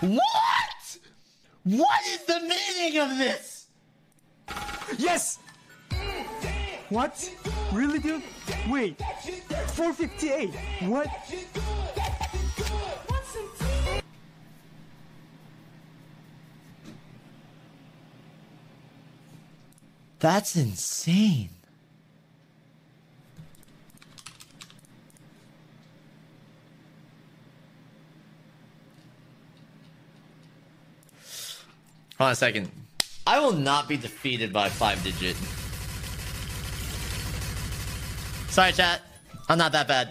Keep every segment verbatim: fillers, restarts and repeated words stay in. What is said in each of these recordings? What? What is the meaning of this? Yes! What? Really, dude? Wait. four fifty-eight. What? That's insane. Hold on a second. I will not be defeated by five digit. Sorry, chat. I'm not that bad.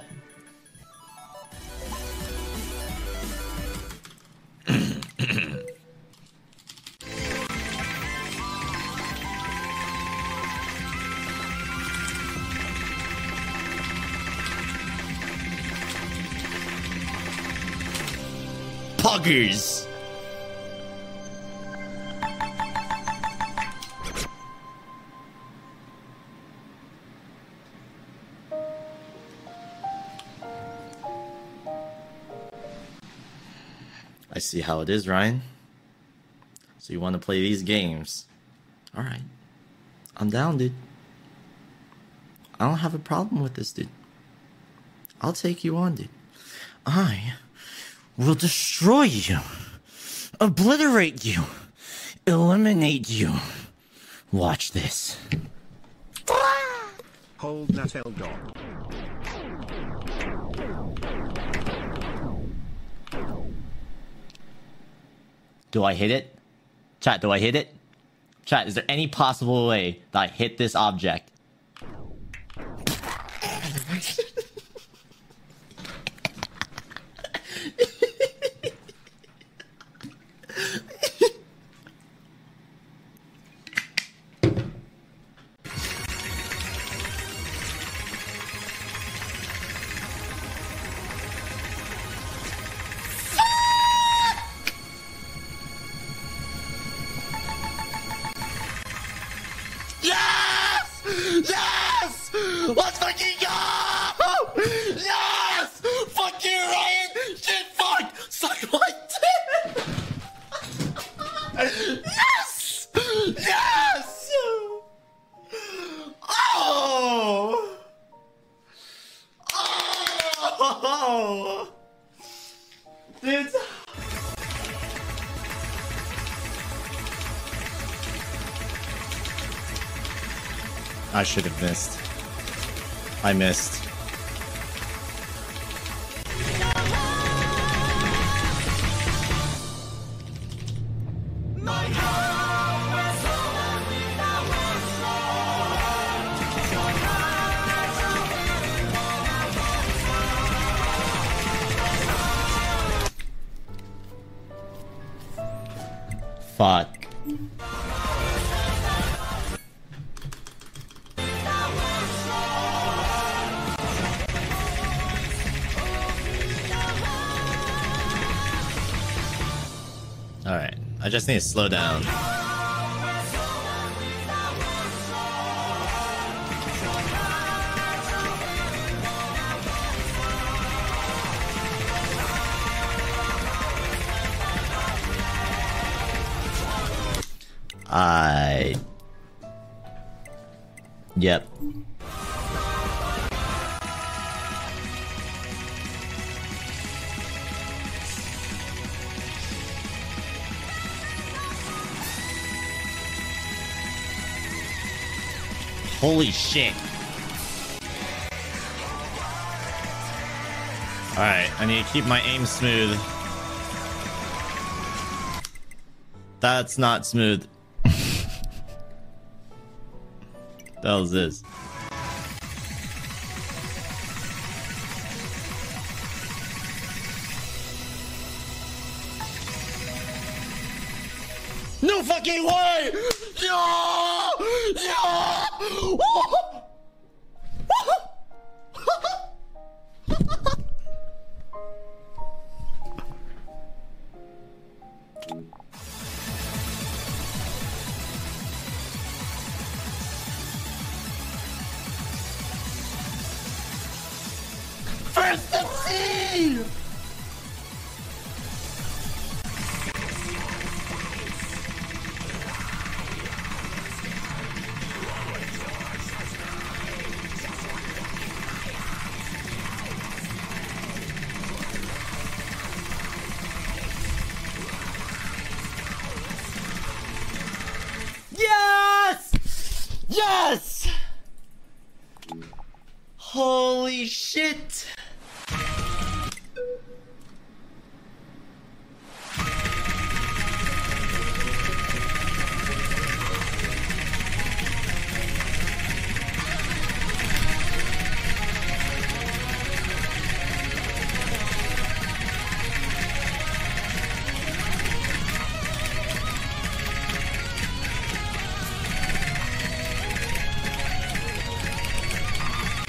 Puggers. I see how it is, Ryan. So you want to play these games. All right. I'm down, dude. I don't have a problem with this, dude. I'll take you on, dude. I will destroy you. Obliterate you. Eliminate you. Watch this. Hold that L dog. Do I hit it? Chat, do I hit it? Chat, is there any possible way that I hit this object? I should have missed. I missed. Fuck. I just need to slow down. I... Yep. Holy shit. Alright, I need to keep my aim smooth. That's not smooth. What the hell is this? No fucking way! No! No! First of sea! Yes! Holy shit!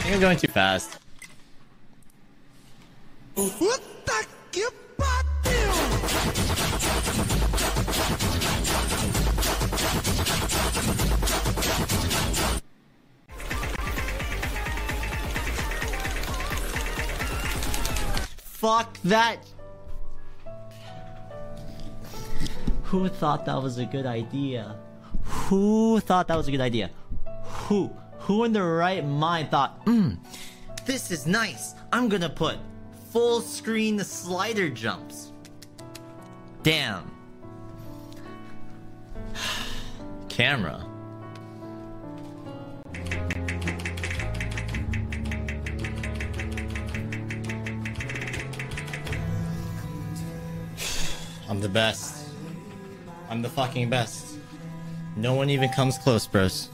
You're going too fast. What the fuck? Fuck that! Who thought that was a good idea? Who thought that was a good idea? Who? Who in their right mind thought, mmm, this is nice. I'm gonna put full screen slider jumps. Damn. Camera. I'm the best. I'm the fucking best. No one even comes close, bros.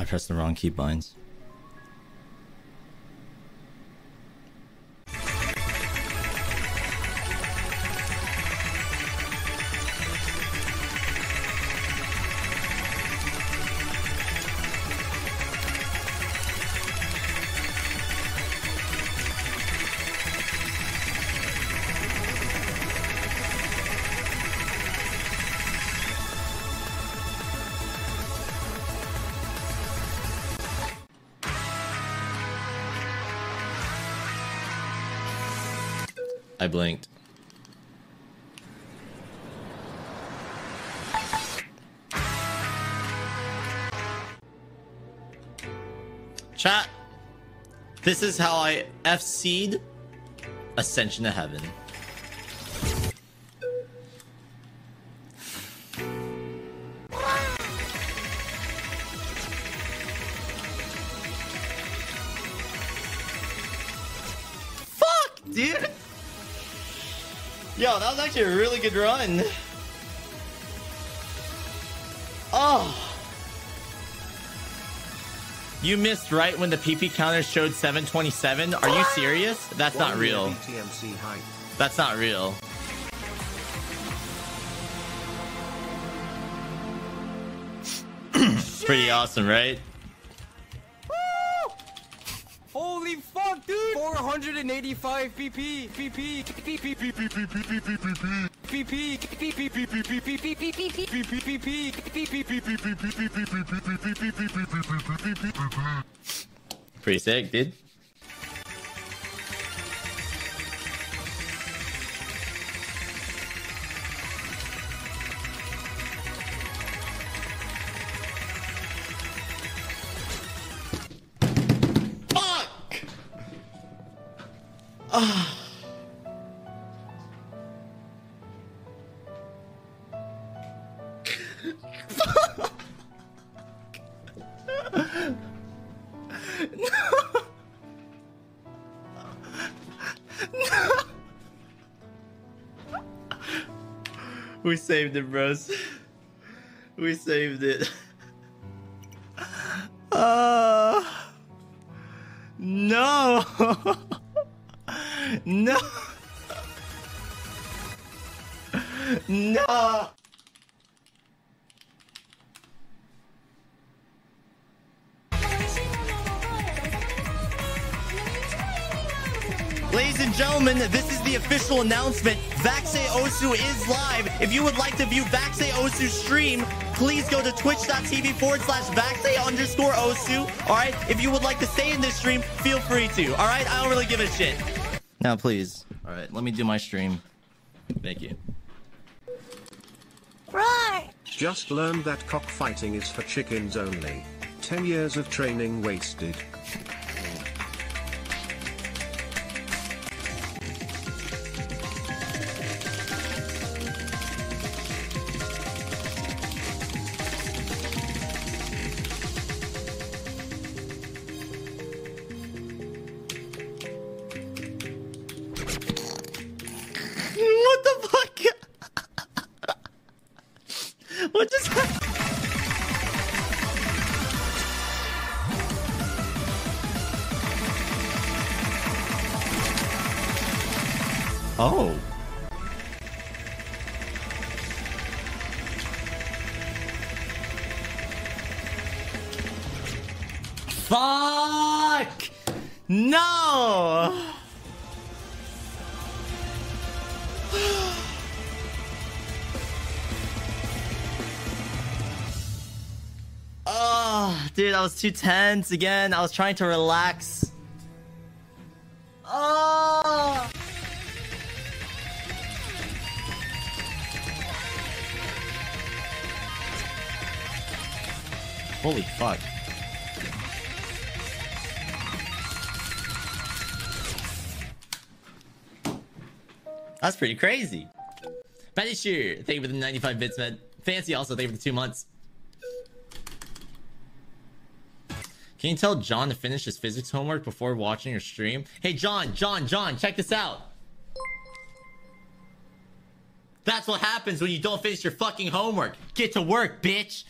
I pressed the wrong key binds. I blinked. Chat. This is how I F C'd Ascension to Heaven. Fuck, dude. Yo, that was actually a really good run. Oh. You missed right when the P P counter showed seven twenty-seven. Are you serious? That's not real. That's not real. Pretty awesome, right? Holy fuck, dude! four hundred eighty-five P P, P P, P P, P P, P P, P P, P P, pretty sick, dude. Oh. No. No. We saved it, bros. We saved it. Uh, no. No. No. Ladies and gentlemen, this is the official announcement. Vaxei Osu is live. If you would like to view Vaxei Osu's stream, please go to twitch.tv forward slash Vaxei underscore Osu. All right. If you would like to stay in this stream, feel free to. All right. I don't really give a shit. Now, please. All right, let me do my stream. Thank you. Right. Just learned that cockfighting is for chickens only. Ten years of training wasted. Oh. Fuck! No! Oh, dude, I was too tense again. I was trying to relax. Oh! Holy fuck. That's pretty crazy. Patty Shear, thank you for the ninety-five bits, man. Fancy also, thank you for the two months. Can you tell John to finish his physics homework before watching your stream? Hey, John, John, John, check this out. That's what happens when you don't finish your fucking homework. Get to work, bitch.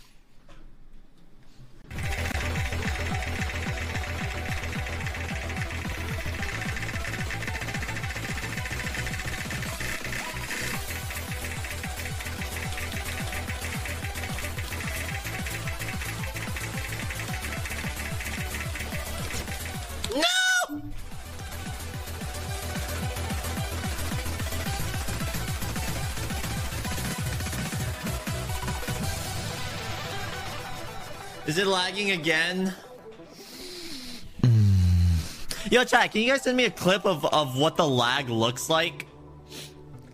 Is it lagging again? Mm. Yo, chat, can you guys send me a clip of, of what the lag looks like?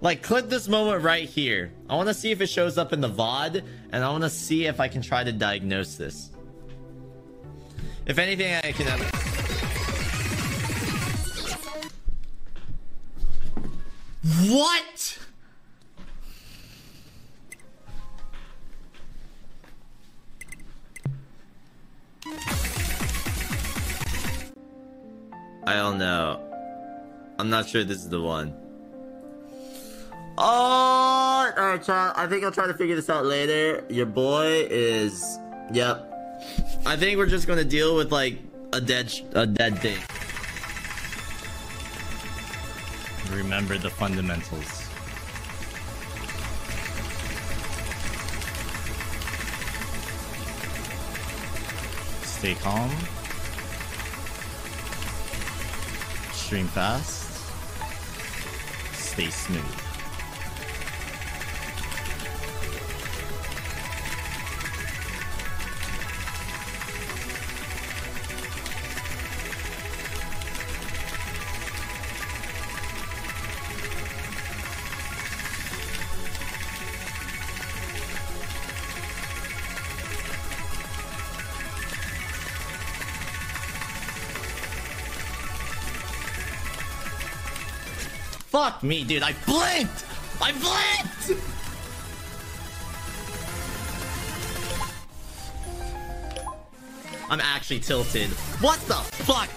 Like, clip this moment right here. I want to see if it shows up in the V O D, and I want to see if I can try to diagnose this. If anything, I can... What? I don't know. I'm not sure this is the one. Oh, alright, chat. I think I'll try to figure this out later. Your boy is... Yep. I think we're just gonna deal with, like, a dead sh a dead thing. Remember the fundamentals. Stay calm. Stream fast. Stay smooth. Fuck me, dude. I blinked! I blinked! I'm actually tilted. What the fuck?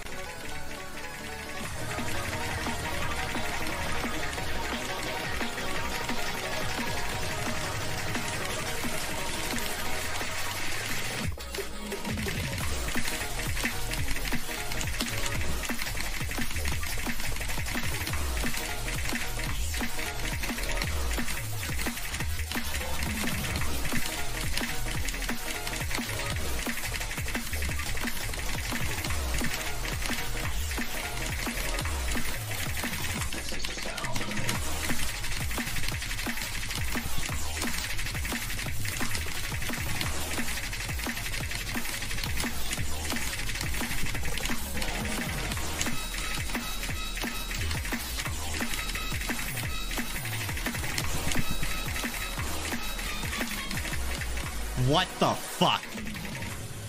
What the fuck?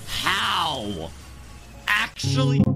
How? Actually...